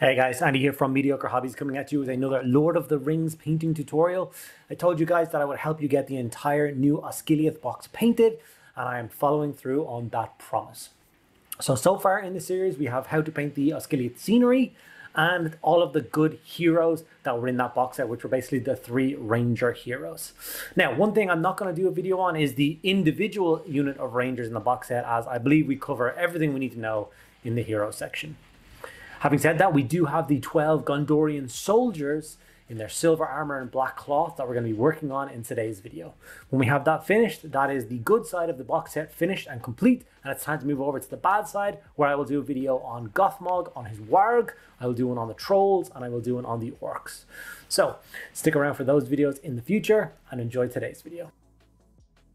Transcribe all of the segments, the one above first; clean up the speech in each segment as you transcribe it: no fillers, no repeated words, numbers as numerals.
Hey guys, Andy here from Mediocre Hobbies coming at you with another Lord of the Rings painting tutorial. I told you guys that I would help you get the entire new Osgiliath box painted, and I am following through on that promise. So far in the series we have how to paint the Osgiliath scenery and all of the good heroes that were in that box set, which were basically the three ranger heroes. Now, one thing I'm not going to do a video on is the individual unit of rangers in the box set, as I believe we cover everything we need to know in the hero section. Having said that, we do have the 12 Gondorian soldiers in their silver armor and black cloth that we're going to be working on in today's video. When we have that finished, that is the good side of the box set finished and complete, and it's time to move over to the bad side, where I will do a video on Gothmog, on his Warg, I will do one on the trolls, and I will do one on the orcs. So stick around for those videos in the future and enjoy today's video.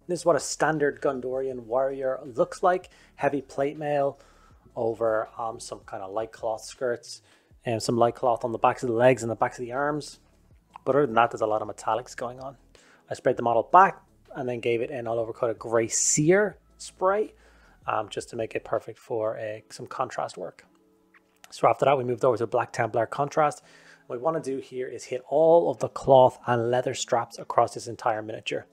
This is what a standard Gondorian warrior looks like. Heavy plate mail over some kind of light cloth skirts and some light cloth on the backs of the legs and the backs of the arms, but other than that there's a lot of metallics going on. I sprayed the model back and then gave it an all over coat of gray sear spray just to make it perfect for some contrast work. So after that we moved over to Black Templar contrast. What we want to do here is hit all of the cloth and leather straps across this entire miniature.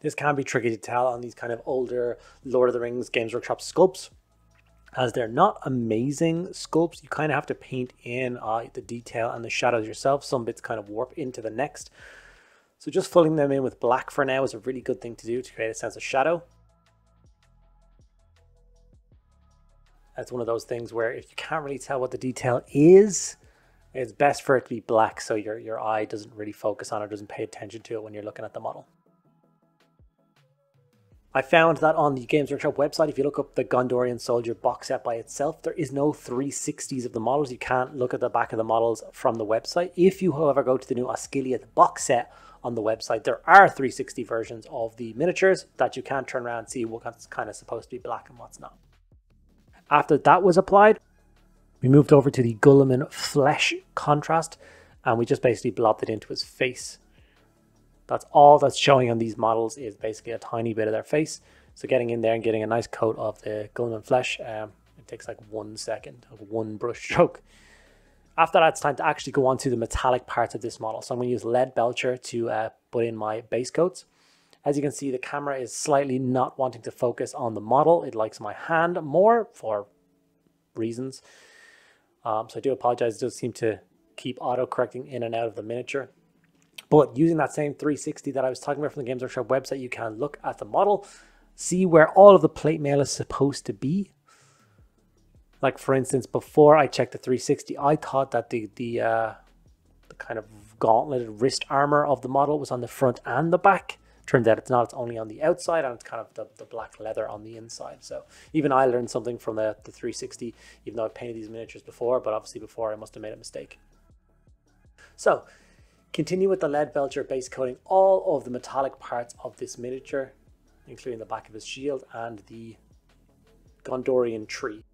This can be tricky to tell on these kind of older Lord of the Rings Games Workshop sculpts, as they're not amazing sculpts. You kind of have to paint in the detail and the shadows yourself. Some bits kind of warp into the next. So just filling them in with black for now is a really good thing to do to create a sense of shadow. That's one of those things where if you can't really tell what the detail is, it's best for it to be black so your eye doesn't really focus on it, doesn't pay attention to it when you're looking at the model. I found that on the Games Workshop website, if you look up the Gondorian Soldier box set by itself, there is no 360s of the models. You can't look at the back of the models from the website. If you, however, go to the new Osgiliath box set on the website, there are 360 versions of the miniatures that you can turn around and see what's kind of supposed to be black and what's not. After that was applied, we moved over to the Gulliman flesh contrast, and we just basically blobbed it into his face. That's all that's showing on these models is basically a tiny bit of their face. So getting in there and getting a nice coat of the Gulliman flesh, it takes like 1 second of one brush stroke. After that, it's time to actually go on to the metallic parts of this model. So I'm going to use Leadbelcher to put in my base coats. As you can see, the camera is slightly not wanting to focus on the model. It likes my hand more for reasons. So I do apologize. It does seem to keep auto-correcting in and out of the miniature. But using that same 360 that I was talking about from the Games Workshop website, you can look at the model, see where all of the plate mail is supposed to be. Like for instance, before I checked the 360, I thought that the kind of gauntleted wrist armor of the model was on the front and the back. Turns out it's not, it's only on the outside, and it's kind of the black leather on the inside. So even I learned something from the 360, even though I've painted these miniatures before, but obviously before I must have made a mistake. So continue with the Leadbelcher base coating all of the metallic parts of this miniature, including the back of his shield and the Gondorian tree.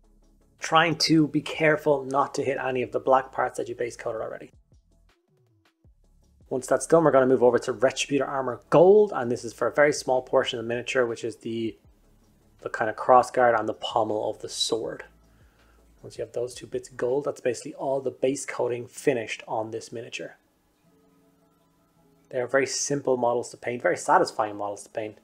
Trying to be careful not to hit any of the black parts that you base coated already. Once that's done, we're going to move over to Retributor Armor Gold, and this is for a very small portion of the miniature, which is the kind of crossguard and the pommel of the sword. Once you have those two bits of gold, that's basically all the base coating finished on this miniature. They are very simple models to paint, very satisfying models to paint.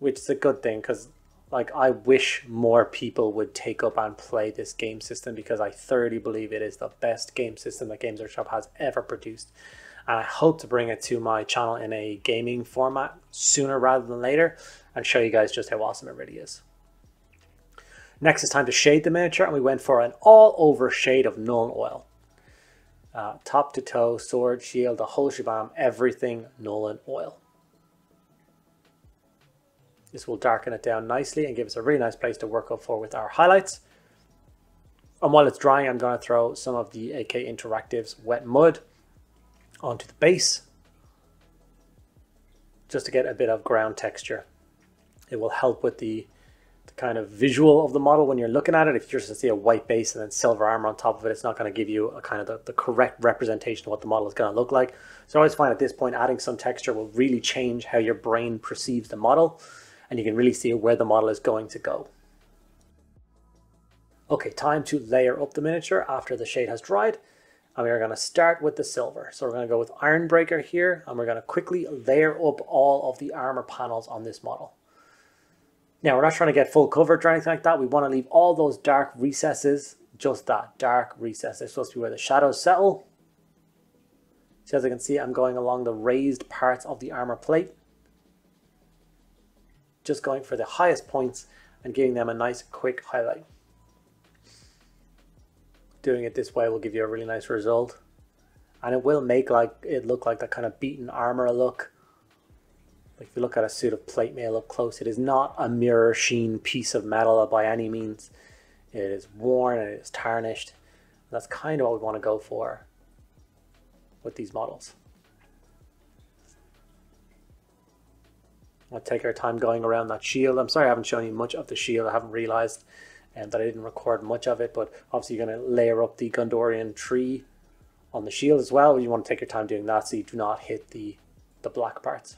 Which is a good thing, because like I wish more people would take up and play this game system, because I thoroughly believe it is the best game system that Games Workshop has ever produced. And I hope to bring it to my channel in a gaming format sooner rather than later and show you guys just how awesome it really is. Next, it's time to shade the miniature, and we went for an all-over shade of Nuln Oil. Top to toe, sword, shield, the whole shebang, everything Nuln Oil. This will darken it down nicely and give us a really nice place to work up for with our highlights. And while it's drying, I'm going to throw some of the AK Interactive's Wet Mud onto the base just to get a bit of ground texture. It will help with the kind of visual of the model when you're looking at it. If you're just to see a white base and then silver armor on top of it, it's not going to give you a kind of the correct representation of what the model is going to look like. So I always find at this point adding some texture will really change how your brain perceives the model, and you can really see where the model is going to go. Okay, time to layer up the miniature after the shade has dried. And we are going to start with the silver. So we're going to go with Ironbreaker here, and we're going to quickly layer up all of the armor panels on this model. Now, we're not trying to get full coverage or anything like that. We want to leave all those dark recesses, just that, dark recesses. They're supposed to be where the shadows settle. So as you can see, I'm going along the raised parts of the armor plate. Just going for the highest points and giving them a nice quick highlight. Doing it this way will give you a really nice result, and it will make like it look like that kind of beaten armor look. If you look at a suit of plate mail up close, it is not a mirror sheen piece of metal by any means. It is worn and it is tarnished, and that's kind of what we want to go for with these models. I'll take our time going around that shield. I'm sorry I haven't shown you much of the shield. I haven't realized that I didn't record much of it, but obviously you're going to layer up the Gondorian tree on the shield as well. You want to take your time doing that so you do not hit the black parts.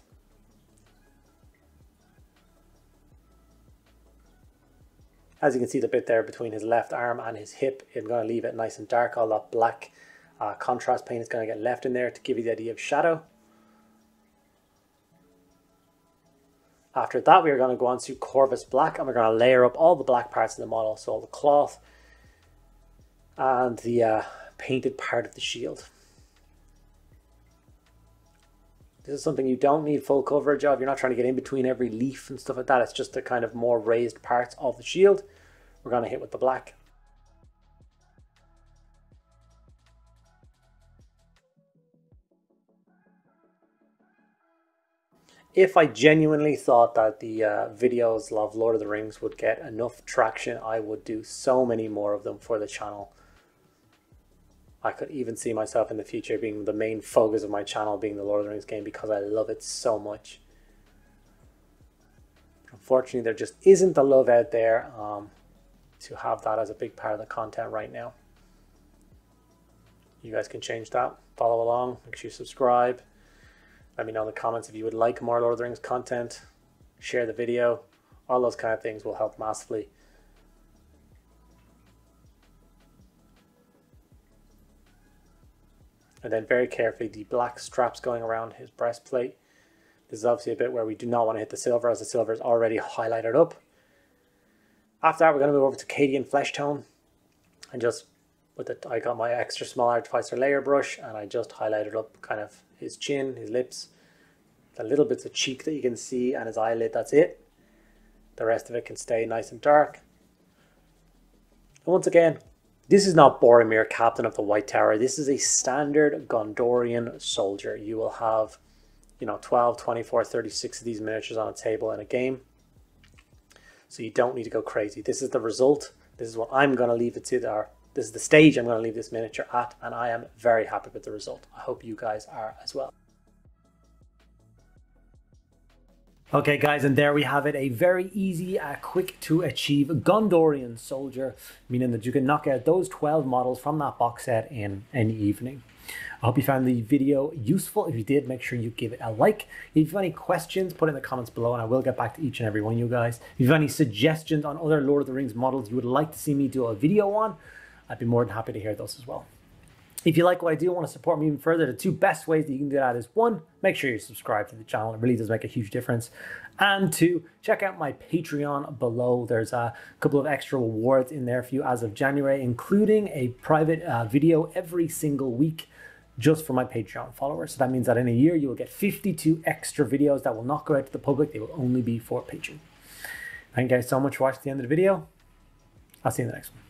As you can see, the bit there between his left arm and his hip, I'm going to leave it nice and dark. All that black contrast paint is going to get left in there to give you the idea of shadow. After that, we are going to go on to Corvus Black, and we're going to layer up all the black parts of the model. So all the cloth and the painted part of the shield. This is something you don't need full coverage of. You're not trying to get in between every leaf and stuff like that. It's just the kind of more raised parts of the shield. We're going to hit with the black. If I genuinely thought that the videos of Lord of the Rings would get enough traction, I would do so many more of them for the channel. I could even see myself in the future being the main focus of my channel being the Lord of the Rings game, because I love it so much. Unfortunately, there just isn't the love out there to have that as a big part of the content right now. You guys can change that. Follow along. Make sure you subscribe. Let me know in the comments if you would like more Lord of the Rings content. Share the video. All those kind of things will help massively. And then very carefully, the black straps going around his breastplate. This is obviously a bit where we do not want to hit the silver, as the silver is already highlighted up. After that, we're going to move over to Cadian Flesh Tone. And just with it, I got my extra small artificer layer brush, and I just highlighted up kind of his chin, his lips, the little bits of cheek that you can see, and his eyelid. That's it. The rest of it can stay nice and dark. And once again, this is not Boromir, Captain of the White Tower. This is a standard Gondorian soldier. You will have, you know, 12, 24, 36 of these miniatures on a table in a game. So you don't need to go crazy. This is the result. This is what I'm going to leave it to there. This is the stage I'm going to leave this miniature at, and I am very happy with the result. I hope you guys are as well. Okay guys, and there we have it. A very easy, quick to achieve Gondorian soldier, meaning that you can knock out those 12 models from that box set in an evening. I hope you found the video useful. If you did, make sure you give it a like. If you have any questions, put it in the comments below, and I will get back to each and every one of you guys. If you have any suggestions on other Lord of the Rings models you would like to see me do a video on, I'd be more than happy to hear those as well. If you like what I do and want to support me even further, the two best ways that you can do that is, one, make sure you're subscribed to the channel. It really does make a huge difference. And two, check out my Patreon below. There's a couple of extra rewards in there for you as of January, including a private video every single week just for my Patreon followers. So that means that in a year, you will get 52 extra videos that will not go out to the public. They will only be for Patreon. Thank you guys so much for watching the end of the video. I'll see you in the next one.